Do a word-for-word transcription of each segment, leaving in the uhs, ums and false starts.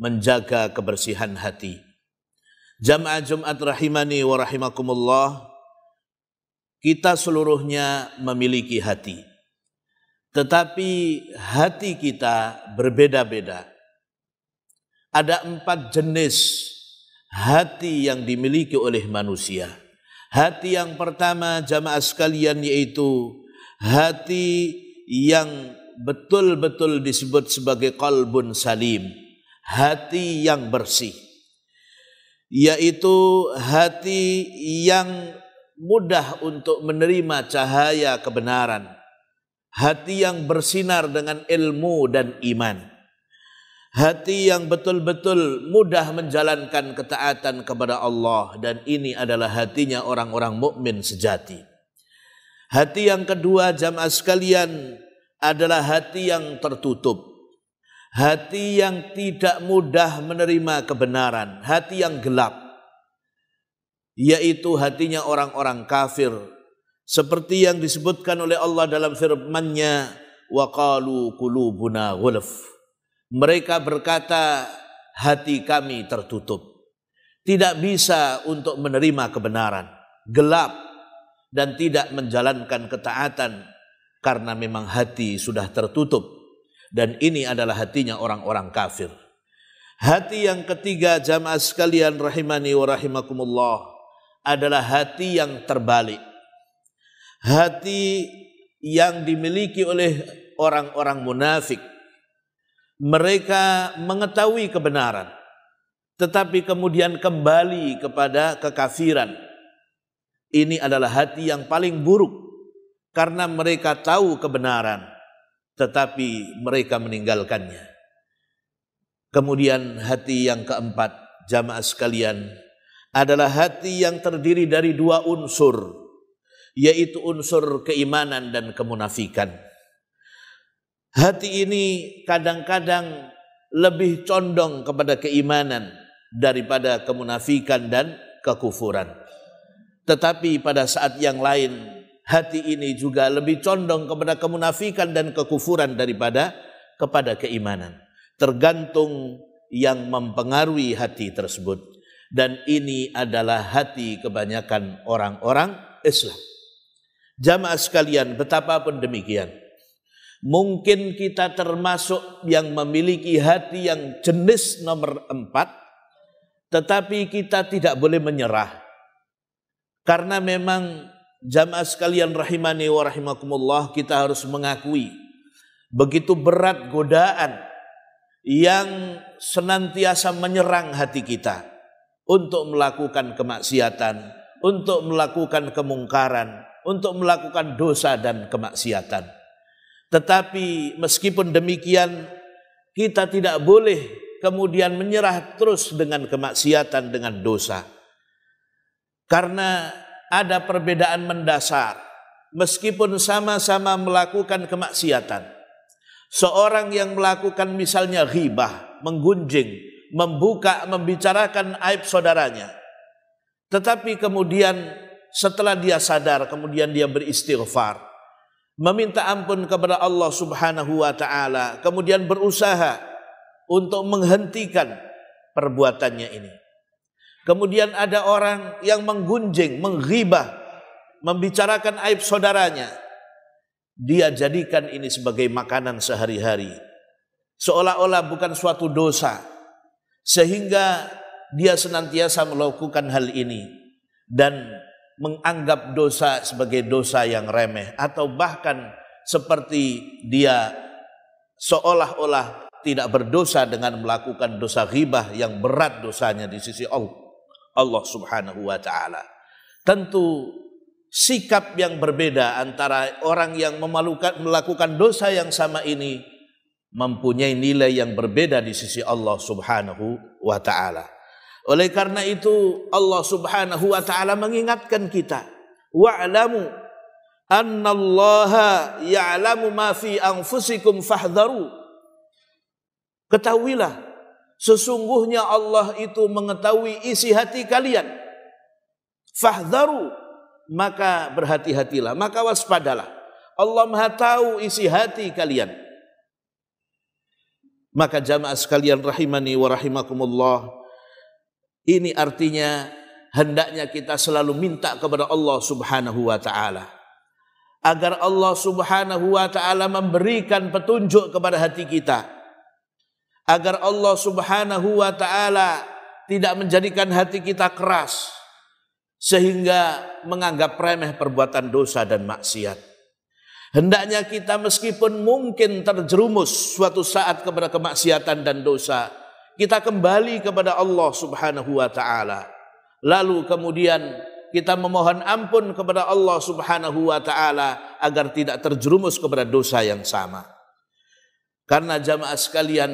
menjaga kebersihan hati. Jamaah Jumat rahimani wa rahimakumullah, kita seluruhnya memiliki hati. Tetapi hati kita berbeda-beda. Ada empat jenis hati yang dimiliki oleh manusia. Hati yang pertama jamaah sekalian yaitu hati yang betul-betul disebut sebagai qalbun salim, hati yang bersih, yaitu hati yang mudah untuk menerima cahaya kebenaran, hati yang bersinar dengan ilmu dan iman, hati yang betul-betul mudah menjalankan ketaatan kepada Allah, dan ini adalah hatinya orang-orang mukmin sejati. Hati yang kedua jamaah sekalian adalah hati yang tertutup, hati yang tidak mudah menerima kebenaran, hati yang gelap, yaitu hatinya orang-orang kafir. Seperti yang disebutkan oleh Allah dalam firman-Nya, wa qalu qulubuna ghulf. Mereka berkata, hati kami tertutup, tidak bisa untuk menerima kebenaran, gelap, dan tidak menjalankan ketaatan karena memang hati sudah tertutup. Dan ini adalah hatinya orang-orang kafir. Hati yang ketiga jamaah sekalian rahimani wa rahimakumullah adalah hati yang terbalik, hati yang dimiliki oleh orang-orang munafik. Mereka mengetahui kebenaran, tetapi kemudian kembali kepada kekafiran. Ini adalah hati yang paling buruk, karena mereka tahu kebenaran, tetapi mereka meninggalkannya. Kemudian hati yang keempat jamaah sekalian adalah hati yang terdiri dari dua unsur, yaitu unsur keimanan dan kemunafikan. Hati ini kadang-kadang lebih condong kepada keimanan daripada kemunafikan dan kekufuran. Tetapi pada saat yang lain, hati ini juga lebih condong kepada kemunafikan dan kekufuran daripada kepada keimanan. Tergantung yang mempengaruhi hati tersebut. Dan ini adalah hati kebanyakan orang-orang Islam. Jamaah sekalian, betapapun demikian, mungkin kita termasuk yang memiliki hati yang jenis nomor empat, tetapi kita tidak boleh menyerah. Karena memang jamaah sekalian rahimani wa rahimakumullah, kita harus mengakui begitu berat godaan yang senantiasa menyerang hati kita untuk melakukan kemaksiatan, untuk melakukan kemungkaran, untuk melakukan dosa dan kemaksiatan. Tetapi meskipun demikian, kita tidak boleh kemudian menyerah terus dengan kemaksiatan, dengan dosa. Karena ada perbedaan mendasar, meskipun sama-sama melakukan kemaksiatan. Seorang yang melakukan misalnya ghibah, menggunjing, membuka, membicarakan aib saudaranya. Tetapi kemudian setelah dia sadar, kemudian dia beristighfar, meminta ampun kepada Allah subhanahu wa ta'ala, kemudian berusaha untuk menghentikan perbuatannya ini. Kemudian ada orang yang menggunjing, menghibah, membicarakan aib saudaranya. Dia jadikan ini sebagai makanan sehari-hari, seolah-olah bukan suatu dosa, sehingga dia senantiasa melakukan hal ini dan menganggap dosa sebagai dosa yang remeh, atau bahkan seperti dia seolah-olah tidak berdosa dengan melakukan dosa ghibah yang berat dosanya di sisi Allah Allah subhanahu wa ta'ala. Tentu sikap yang berbeda antara orang yang memalukan, melakukan dosa yang sama ini mempunyai nilai yang berbeda di sisi Allah subhanahu wa ta'ala. Oleh karena itu Allah subhanahu wa ta'ala mengingatkan kita, wa'lamu annallaha ya'lamu ma fi anfusikum fahdharu. Ketahuilah, sesungguhnya Allah itu mengetahui isi hati kalian. Fahdharu, maka berhati-hatilah, maka waspadalah. Allah Maha tahu isi hati kalian. Maka jamaah sekalian rahimani wa rahimakumullah, ini artinya hendaknya kita selalu minta kepada Allah Subhanahu wa taala agar Allah Subhanahu wa taala memberikan petunjuk kepada hati kita, agar Allah Subhanahu wa taala tidak menjadikan hati kita keras sehingga menganggap remeh perbuatan dosa dan maksiat. Hendaknya kita meskipun mungkin terjerumus suatu saat kepada kemaksiatan dan dosa, kita kembali kepada Allah Subhanahu wa taala. Lalu kemudian kita memohon ampun kepada Allah Subhanahu wa taala agar tidak terjerumus kepada dosa yang sama. Karena jamaah sekalian,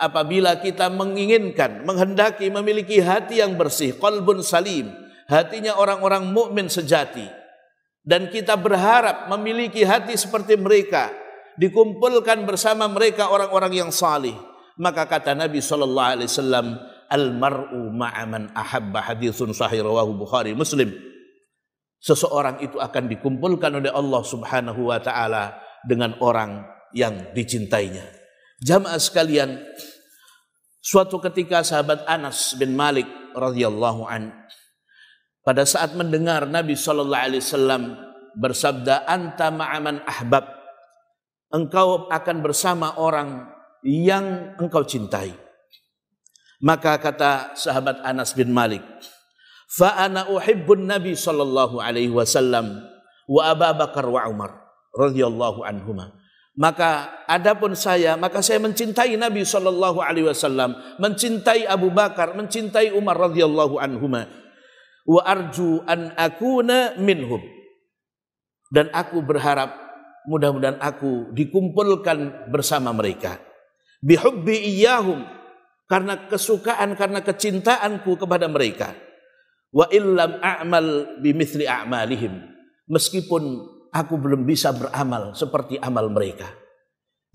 apabila kita menginginkan, menghendaki memiliki hati yang bersih, qalbun salim, hatinya orang-orang mukmin sejati, dan kita berharap memiliki hati seperti mereka, dikumpulkan bersama mereka orang-orang yang salih, maka kata Nabi Shallallahu Alaihi Wasallam, almaru ma'aman ahabba, hadithun sahih rawahu Bukhari Muslim. Seseorang itu akan dikumpulkan oleh Allah Subhanahu Wa Taala dengan orang yang dicintainya. Jamaah sekalian, suatu ketika sahabat Anas bin Malik radhiyallahu anhu pada saat mendengar Nabi Shallallahu Alaihi Wasallam bersabda, anta ma'aman ahbab, engkau akan bersama orang yang engkau cintai. Maka kata sahabat Anas bin Malik, fa ana uhibbun Nabi Shallallahu Alaihi Wasallam wa Abu Bakar wa Umar radhiyallahu anhuma. Maka adapun saya, maka saya mencintai Nabi Shallallahu Alaihi Wasallam, mencintai Abu Bakar, mencintai Umar radhiyallahu anhuma. Wa arju an akuna minhum, dan aku berharap mudah-mudahan aku dikumpulkan bersama mereka. Bihubbi iyahum, karena kesukaan, karena kecintaanku kepada mereka. Wa illam a'mal bimithli a'malihim, meskipun aku belum bisa beramal seperti amal mereka.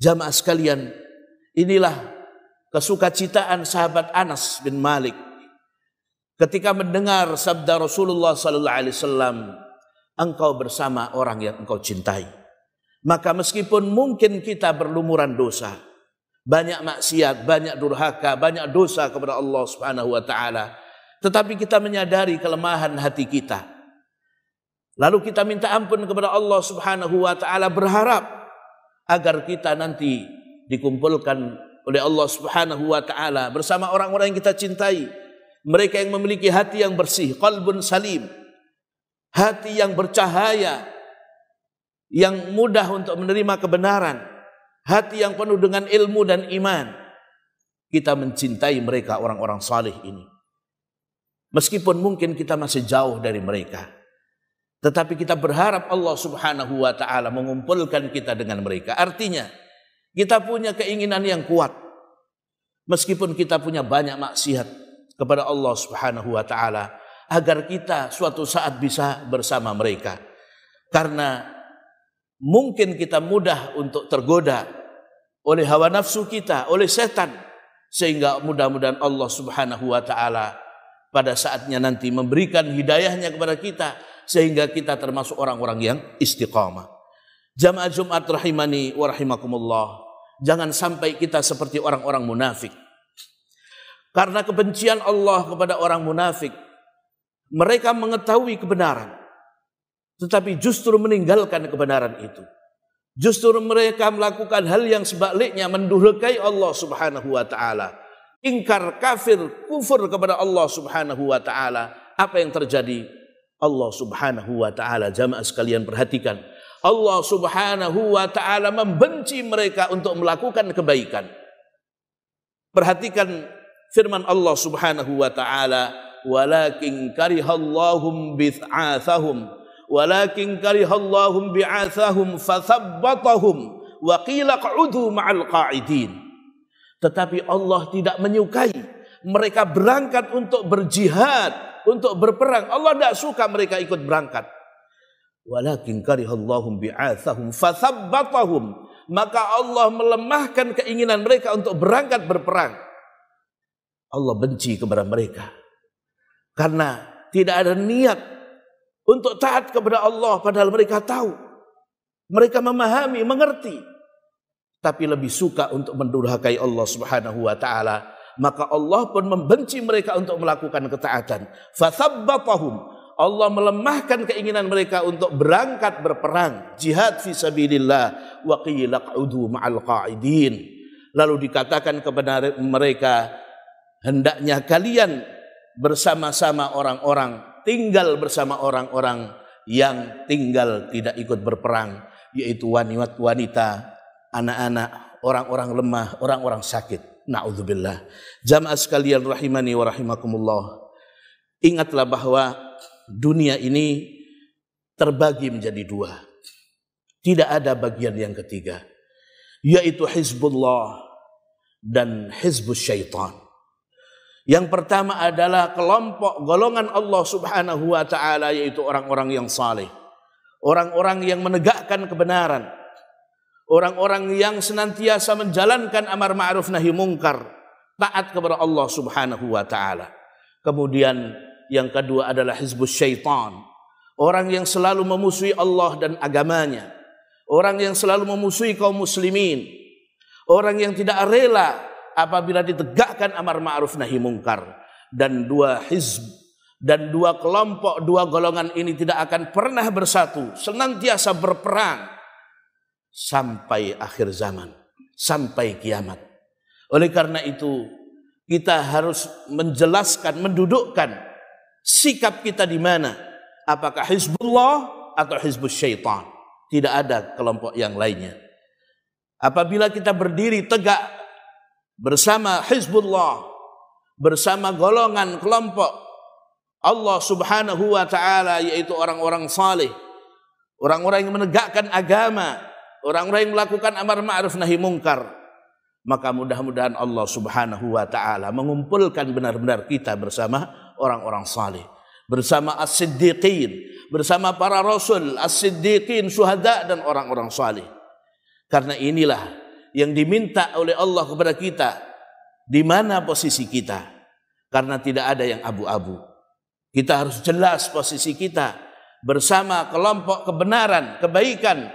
Jamaah sekalian, inilah kesukacitaan sahabat Anas bin Malik ketika mendengar sabda Rasulullah Sallallahu Alaihi Wasallam, engkau bersama orang yang engkau cintai. Maka meskipun mungkin kita berlumuran dosa, banyak maksiat, banyak durhaka, banyak dosa kepada Allah Subhanahu Wa Taala, tetapi kita menyadari kelemahan hati kita, lalu kita minta ampun kepada Allah Subhanahu Wa Taala, berharap agar kita nanti dikumpulkan oleh Allah Subhanahu Wa Taala bersama orang-orang yang kita cintai. Mereka yang memiliki hati yang bersih, qalbun salim, hati yang bercahaya, yang mudah untuk menerima kebenaran, hati yang penuh dengan ilmu dan iman. Kita mencintai mereka, orang-orang salih ini, meskipun mungkin kita masih jauh dari mereka, tetapi kita berharap Allah Subhanahu wa ta'ala mengumpulkan kita dengan mereka. Artinya kita punya keinginan yang kuat, meskipun kita punya banyak maksiat kepada Allah Subhanahu wa taala, agar kita suatu saat bisa bersama mereka. Karena mungkin kita mudah untuk tergoda oleh hawa nafsu kita, oleh setan, sehingga mudah-mudahan Allah Subhanahu wa taala pada saatnya nanti memberikan hidayahnya kepada kita sehingga kita termasuk orang-orang yang istiqamah. Jamaah Jumat rahimani wa rahimakumullah, jangan sampai kita seperti orang-orang munafik. Karena kebencian Allah kepada orang munafik, mereka mengetahui kebenaran, tetapi justru meninggalkan kebenaran itu. Justru mereka melakukan hal yang sebaliknya, mendurhakai Allah Subhanahu wa taala, ingkar, kafir, kufur kepada Allah Subhanahu wa taala. Apa yang terjadi? Allah Subhanahu wa taala, jamaah sekalian perhatikan, Allah Subhanahu wa taala membenci mereka untuk melakukan kebaikan. Perhatikan firman Allah Subhanahu wa taala, walakin karihallahum bi'atsahum, walakin karihallahum bi'atsahum fasabbatahum wa qila qa'udu ma'al qa'idin. Tetapi Allah tidak menyukai mereka berangkat untuk berjihad, untuk berperang. Allah tidak suka mereka ikut berangkat. Walakin karihallahum bi'atsahum fasabbatahum, maka Allah melemahkan keinginan mereka untuk berangkat berperang. Allah benci kepada mereka karena tidak ada niat untuk taat kepada Allah, padahal mereka tahu, mereka memahami, mengerti. tapi lebih suka untuk mendurhakai Allah Subhanahu wa taala, maka Allah pun membenci mereka untuk melakukan ketaatan. Fathabbatahum, Allah melemahkan keinginan mereka untuk berangkat berperang, jihad fi sabilillah, wa qila qudu ma'al qa'idin. Lalu dikatakan kepada mereka, hendaknya kalian bersama-sama orang-orang, tinggal bersama orang-orang yang tinggal tidak ikut berperang, yaitu wanita-wanita, anak-anak, orang-orang lemah, orang-orang sakit. Na'udzubillah. Jamaah sekalian rahimani wa rahimakumullah, ingatlah bahwa dunia ini terbagi menjadi dua. Tidak ada bagian yang ketiga, yaitu Hizbullah dan Hizbus Syaitan. Yang pertama adalah kelompok golongan Allah Subhanahu wa taala, yaitu orang-orang yang saleh, orang-orang yang menegakkan kebenaran, orang-orang yang senantiasa menjalankan amar ma'ruf nahi mungkar, taat kepada Allah Subhanahu wa taala. Kemudian yang kedua adalah Hizbus Syaitan, orang yang selalu memusuhi Allah dan agamanya, orang yang selalu memusuhi kaum muslimin, orang yang tidak rela apabila ditegakkan amar ma'ruf nahi mungkar. Dan dua hizb, dan dua kelompok, dua golongan ini tidak akan pernah bersatu, senantiasa berperang sampai akhir zaman, sampai kiamat. Oleh karena itu kita harus menjelaskan, mendudukkan sikap kita di mana, apakah Hizbullah atau Hizbus Syaitan. Tidak ada kelompok yang lainnya. Apabila kita berdiri tegak bersama Hizbullah, bersama golongan kelompok Allah Subhanahu wa taala, yaitu orang-orang saleh, orang-orang yang menegakkan agama, orang-orang yang melakukan amar ma'ruf nahi mungkar, maka mudah-mudahan Allah Subhanahu wa taala mengumpulkan benar-benar kita bersama orang-orang saleh, bersama as-siddiqin, bersama para rasul, as-siddiqin, syuhada, dan orang-orang saleh. Karena inilah yang diminta oleh Allah kepada kita, di mana posisi kita. Karena tidak ada yang abu-abu. Kita harus jelas posisi kita bersama kelompok kebenaran, kebaikan,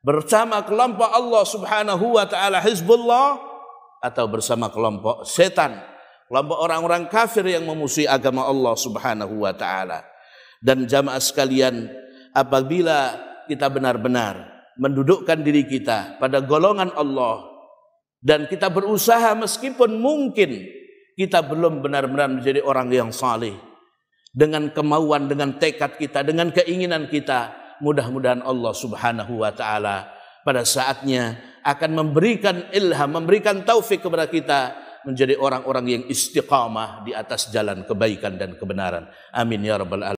bersama kelompok Allah Subhanahu wa taala, Hizbullah, atau bersama kelompok setan, kelompok orang-orang kafir yang memusuhi agama Allah Subhanahu wa taala. Dan jamaah sekalian, apabila kita benar-benar mendudukkan diri kita pada golongan Allah dan kita berusaha, meskipun mungkin kita belum benar-benar menjadi orang yang saleh, dengan kemauan, dengan tekad kita, dengan keinginan kita, mudah-mudahan Allah Subhanahu wa taala pada saatnya akan memberikan ilham, memberikan taufik kepada kita menjadi orang-orang yang istiqamah di atas jalan kebaikan dan kebenaran. Amin ya rabbal alamin.